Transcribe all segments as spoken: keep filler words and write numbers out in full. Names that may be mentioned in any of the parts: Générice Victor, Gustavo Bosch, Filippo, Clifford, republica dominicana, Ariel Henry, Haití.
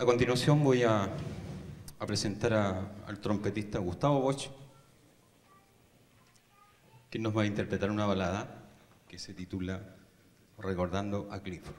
A continuación voy a, a presentar a, al trompetista Gustavo Bosch, quien nos va a interpretar una balada que se titula Recordando a Clifford.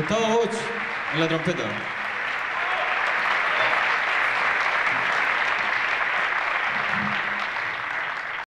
Gustavo Bosch en la trompeta.